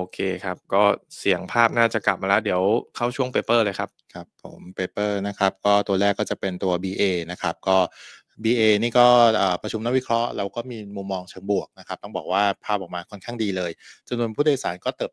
โอเคครับก็เสียงภาพน่าจะกลับมาแล้วเดี๋ยวเข้าช่วงเปเปอร์เลยครับครับผมเปเปอร์นะครับก็ตัวแรกก็จะเป็นตัว BA นะครับก็ BA นี่ก็ประชุมนักวิเคราะห์เราก็มีมุมมองเชิงบวกนะครับต้องบอกว่าภาพออกมาค่อนข้างดีเลยจำนวนผู้โดยสารก็ยังเติ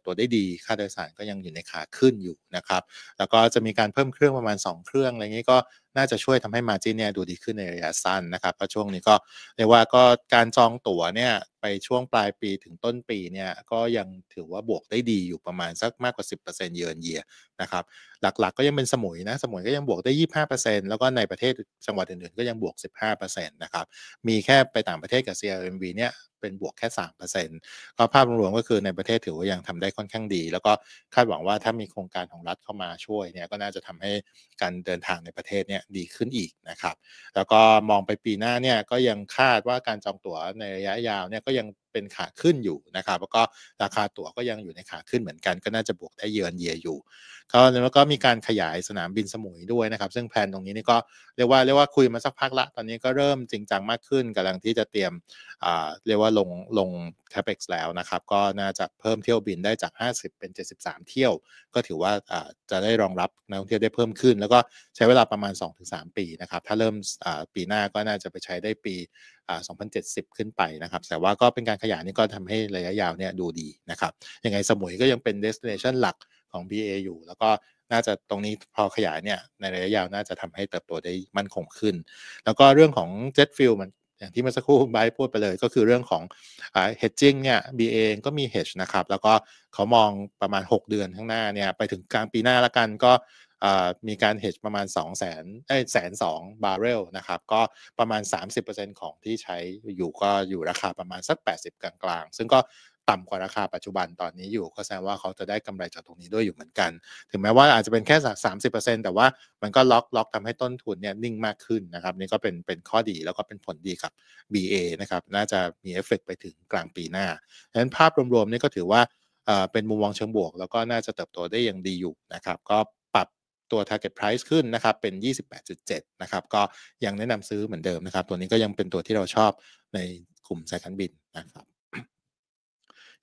บโตได้ดีค่าโดยสารก็ยังอยู่ในขาขึ้นอยู่นะครับแล้วก็จะมีการเพิ่มเครื่องประมาณ2เครื่องอะไรอย่างนี้ก็น่าจะช่วยทำให้ margin เนี่ยดูดีขึ้นในระยะสั้นนะครับเพราะช่วงนี้ก็เรียกว่าก็การจองตั๋วเนี่ยไปช่วงปลายปีถึงต้นปีเนี่ยก็ยังถือว่าบวกได้ดีอยู่ประมาณสักมากกว่า 10% เยือนเยียนะครับหลักๆก็ยังเป็นสมุยนะสมุยก็ยังบวกได้ 25% แล้วก็ในประเทศจังหวัดอื่นๆก็ยังบวก 15% นะครับมีแค่ไปต่างประเทศกับ CLMB เนี่ยเป็นบวกแค่ 3% ก็ภาพรวมก็คือในประเทศถือว่ายังทำได้ค่อนข้างดีแล้วก็คาดหวังว่าถ้ามีโครงการของรัฐเข้ามาช่วยเนี่ยก็น่าจะทำให้การเดินทางในประเทศเนี่ยดีขึ้นอีกนะครับแล้วก็มองไปปีหน้าเนี่ยก็ยังคาดว่าการจองตั๋วในระยะยาวเนี่ยก็ยังเป็นขาขึ้นอยู่นะครับแล้วก็ราคาตั๋วก็ยังอยู่ในขาขึ้นเหมือนกันก็น่าจะบวกได้เยือนเยียอยู่แล้วก็มีการขยายสนามบินสมุยด้วยนะครับซึ่งแผนตรงนี้นี่ก็เรียกว่าคุยมาสักพักละตอนนี้ก็เริ่มจริงจังมากขึ้นกำลังที่จะเตรียมเรียกว่าลง CapEx แล้วนะครับก็น่าจะเพิ่มเที่ยวบินได้จาก50เป็น73เที่ยวก็ถือว่าจะได้รองรับนักท่องเที่ยวได้เพิ่มขึ้นแล้วก็ใช้เวลาประมาณ 2-3 ปีนะครับถ้าเริ่มปีหน้าก็น่าจะไปใช้ได้ปี2070ขึ้นไปนะครับแต่ว่าก็เป็นการขยายนี่ก็ทำให้ระยะยาวเนี่ยดูดีนะครับยังไงสมุยก็ยังเป็น destination หลักของ BA อยู่แล้วก็น่าจะตรงนี้พอขยายเนี่ยในระยะยาวน่าจะทำให้เติบโตได้มั่นคงขึ้นแล้วก็เรื่องของ Jet Fuel มันอย่างที่เมื่อสักครู่ไบพูดไปเลยก็คือเรื่องของhedging เนี่ย BA ก็มี hedge นะครับแล้วก็เขามองประมาณ6เดือนข้างหน้าเนี่ยไปถึงกลางปีหน้าละกันก็มีการ hedge ประมาณ 102 บาร์เรลนะครับก็ประมาณ 30% ของที่ใช้อยู่ก็อยู่ราคาประมาณสัก80กลางๆซึ่งก็ต่ำกว่าราคาปัจจุบันตอนนี้อยู่ก็แสดงว่าเขาจะได้กำไรจากตรงนี้ด้วยอยู่เหมือนกันถึงแม้ว่าอาจจะเป็นแค่ 30% แต่ว่ามันก็ล็อกทำให้ต้นทุนเนี่ยนิ่งมากขึ้นนะครับนี่ก็เป็นข้อดีแล้วก็เป็นผลดีกับ BA นะครับน่าจะมีเอฟเฟกต์ไปถึงกลางปีหน้าฉะนั้นภาพรวมๆนี่ก็ถือว่าเป็นมุมมองเชิงบวกแล้วก็น่าจะเติบโตได้อย่างดีอยู่นะครับก็ตัว target price ขึ้นนะครับเป็น 28.7 นะครับก็ยังแนะนำซื้อเหมือนเดิมนะครับตัวนี้ก็ยังเป็นตัวที่เราชอบในกลุ่มสายการบินนะครับ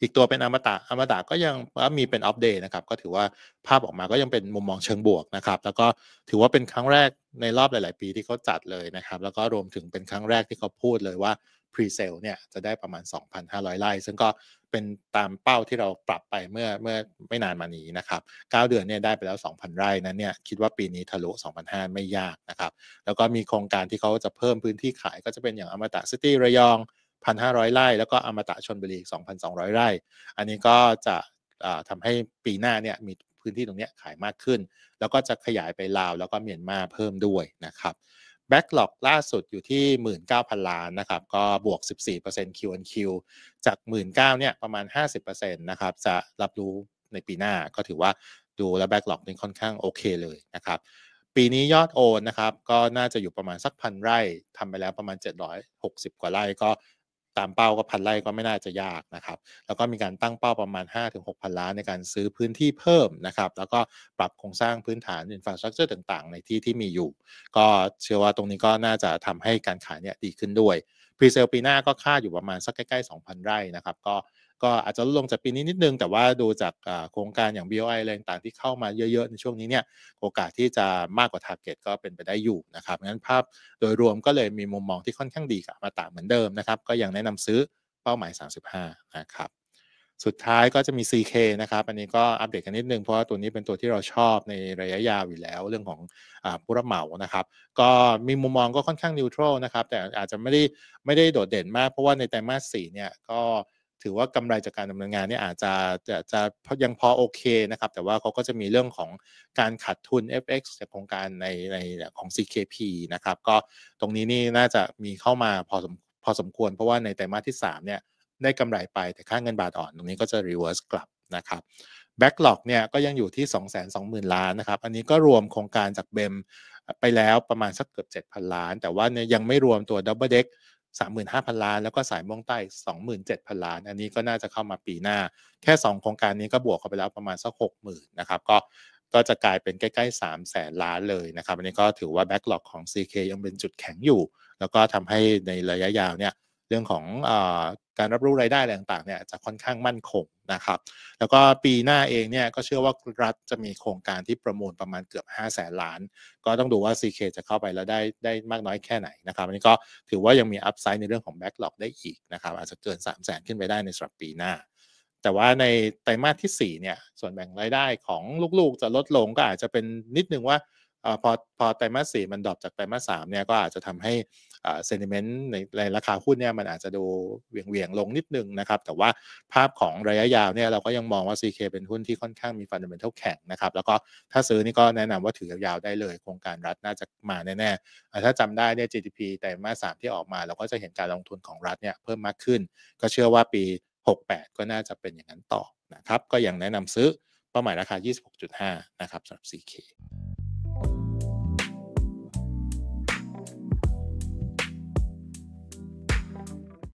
อีกตัวเป็นอมตะก็ยังมีเป็นอัปเดตนะครับก็ถือว่าภาพออกมาก็ยังเป็นมุมมองเชิงบวกนะครับแล้วก็ถือว่าเป็นครั้งแรกในรอบหลายๆปีที่เขาจัดเลยนะครับแล้วก็รวมถึงเป็นครั้งแรกที่เขาพูดเลยว่า pre-sale เนี่ยจะได้ประมาณ 2,500 ไร่ซึ่งก็เป็นตามเป้าที่เราปรับไปเมื่อไม่นานมานี้นะครับ9เดือนเนี่ยได้ไปแล้ว 2,000 ไร่นั้นเนี่ยคิดว่าปีนี้ทะลุ 2,500 ไม่ยากนะครับแล้วก็มีโครงการที่เขาจะเพิ่มพื้นที่ขายก็จะเป็นอย่างอมตะซิตี้ระยอง 1,500 ไร่แล้วก็อมตะชลบุรี 2,200 ไร่อันนี้ก็จะทำให้ปีหน้าเนี่ยมีพื้นที่ตรงนี้ขายมากขึ้นแล้วก็จะขยายไปลาวแล้วก็เมียนมาเพิ่มด้วยนะครับแบ็กหลอกล่าสุดอยู่ที่ 19,000 ล้านนะครับก็บวก 14% Q&Q จาก 19,000 เนี่ยประมาณ 50% นะครับจะรับรู้ในปีหน้าก็ถือว่าดูแล้วแบ็กหลอกนี่ค่อนข้างโอเคเลยนะครับปีนี้ยอดโอนนะครับก็น่าจะอยู่ประมาณสัก 1,000 ไร่ทำไปแล้วประมาณ760กว่าไร่ก็ตามเป้าก็1,000 ไร่ก็ไม่น่าจะยากนะครับแล้วก็มีการตั้งเป้าประมาณ 5-6,000 ล้านในการซื้อพื้นที่เพิ่มนะครับแล้วก็ปรับโครงสร้างพื้นฐาน infrastructure ต่างๆในที่มีอยู่ก็เชื่อว่าตรงนี้ก็น่าจะทำให้การขายเนี่ยดีขึ้นด้วย pre-sale ปีหน้าก็คาดอยู่ประมาณสักใกล้ๆ 2,000 ไร่นะครับก็อาจจะลดลงจากปีนี้นิดนึงแต่ว่าดูจากโครงการอย่าง BOI อะไรต่างๆที่เข้ามาเยอะๆในช่วงนี้เนี่ยโอกาสที่จะมากกว่า target ก็เป็นไปได้อยู่นะครับงั้นภาพโดยรวมก็เลยมีมุมมองที่ค่อนข้างดีกับมาตราเหมือนเดิมนะครับก็ยังแนะนำซื้อเป้าหมาย35นะครับสุดท้ายก็จะมี CK นะครับอันนี้ก็อัปเดตกันนิดนึงเพราะว่าตัวนี้เป็นตัวที่เราชอบในระยะยาวอยู่แล้วเรื่องของผู้รับเหมานะครับก็มีมุมมองก็ค่อนข้าง neutral นะครับแต่อาจจะไม่ได้โดดเด่นมากเพราะว่าในไตรมาส 4เนี่ยก็ถือว่ากำไรจากการดำเนินงานนี่อาจจะยังพอโอเคนะครับแต่ว่าเขาก็จะมีเรื่องของการขาดทุน FX จากโครงการในของ CKP นะครับก็ตรงนี้นี่น่าจะมีเข้ามาพอสมควรเพราะว่าในไตรมาสที่3เนี่ยได้กำไรไปแต่ค่าเงินบาทอ่อนตรงนี้ก็จะ reverse กลับนะครับแบ็กหลอกเนี่ยก็ยังอยู่ที่ 220,000 ล้านนะครับอันนี้ก็รวมโครงการจากเบมไปแล้วประมาณสักเกือบ 7,000 ล้านแต่ว่ายังไม่รวมตัว Double Deck35,000 ล้านแล้วก็สายม่วงใต้ 27,000 ล้านอันนี้ก็น่าจะเข้ามาปีหน้าแค่2โครงการนี้ก็บวกเข้าไปแล้วประมาณสัก 60,000 นะครับก็จะกลายเป็นใกล้ๆ 300,000 ล้านเลยนะครับอันนี้ก็ถือว่าแบ็คล็อกของ CK ยังเป็นจุดแข็งอยู่แล้วก็ทำให้ในระยะยาวเนี่ย รื่องของการรับรู้รายได้อะไรต่างๆเนี่ยจะค่อนข้างมั่นคงนะครับแล้วก็ปีหน้าเองเนี่ยก็เชื่อว่ารัฐจะมีโครงการที่ประมูลประมาณเกือบ500,000 ล้านก็ต้องดูว่า CK จะเข้าไปแล้วได้มากน้อยแค่ไหนนะครับอันนี้ก็ถือว่ายังมีอัพไซด์ในเรื่องของแบ็กหลอกได้อีกนะครับอาจจะเกิน 300,000 ขึ้นไปได้ในสำหรับปีหน้าแต่ว่าในไตรมาสที่4เนี่ยส่วนแบ่งรายได้ของลูกๆจะลดลงก็อาจจะเป็นนิดนึงว่าพอไตรมาส 4มันดรอปจากไตรมาส 3เนี่ยก็อาจจะทำให้เซนติเมนต์ในราคาหุ้นเนี่ยมันอาจจะดูเวียงลงนิดนึงนะครับแต่ว่าภาพของระยะยาวเนี่ยเราก็ยังมองว่า CK เป็นหุ้นที่ค่อนข้างมีฟันดาเมนทัลแข็งนะครับแล้วก็ถ้าซื้อนี่ก็แนะนำว่าถือยาวๆได้เลยโครงการรัฐน่าจะมาแน่ๆถ้าจำได้เนี่ย GDP ไตรมาส 3ที่ออกมาเราก็จะเห็นการลงทุนของรัฐเนี่ยเพิ่มมากขึ้นก็เชื่อว่าปี68ก็น่าจะเป็นอย่างนั้นต่อนะครับก็ยังแนะนำซื้อเป้าหมายราคา 26.5 นะครับสำหรับ CK